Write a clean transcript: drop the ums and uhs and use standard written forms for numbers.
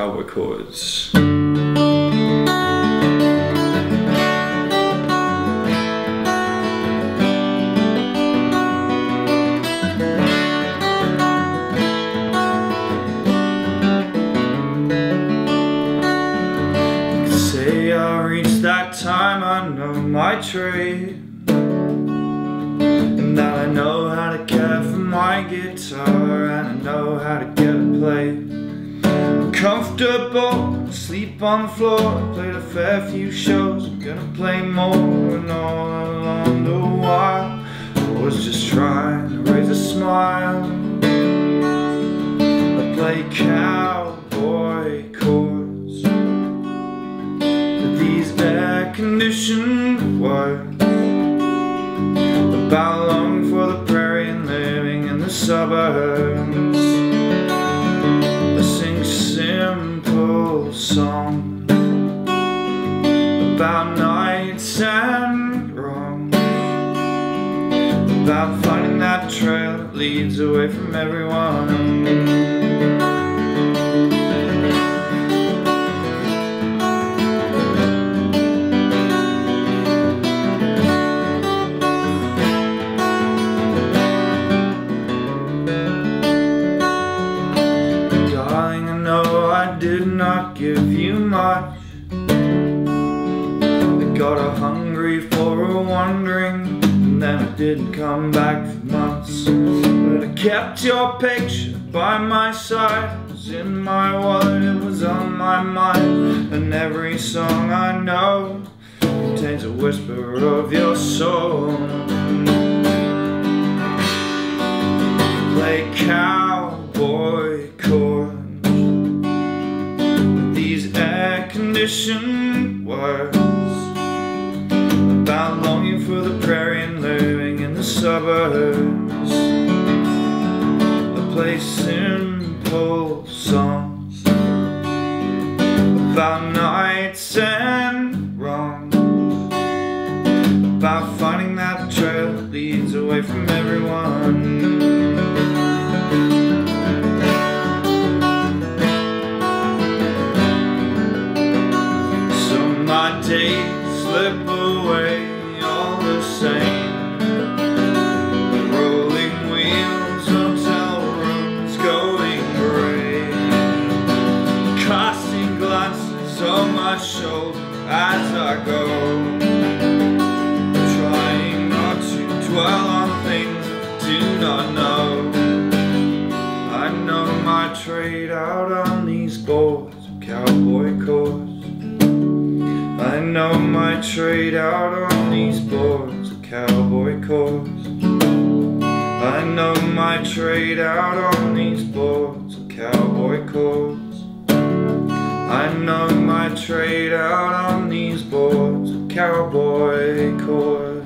Cowboy Chords. Time I know my trade, and now I know how to care for my guitar, and I know how to get it played. I'm comfortable, sleep on the floor, played a fair few shows, I'm gonna play more. And all along the while I was just trying to raise a smile. I play cowboy chords, these air-conditioned words about longing for the prairie and living in the suburbs. I sing simple songs about nights and wrong, about finding that trail that leads away from everyone. Did not give you much. I got a hungry for a wandering, and then I didn't come back for months. But I kept your picture by my side. It was in my wallet, it was on my mind. And every song I know contains a whisper of your soul. Play cowboy chords, air-conditioned words about longing for the prairie and living in the suburbs. I play simple songs about nights and wrongs, about finding that trail that leads away from everyone. My days slip away all the same, the rolling wheels, hotel rooms going gray, casting glances on my shoulder as I go, trying not to dwell on things I do not know. I know my trade out on these boards of cowboy chords. I know my trade out on these boards of cowboy chords. I know my trade out on these boards of cowboy chords. I know my trade out on these boards of cowboy chords.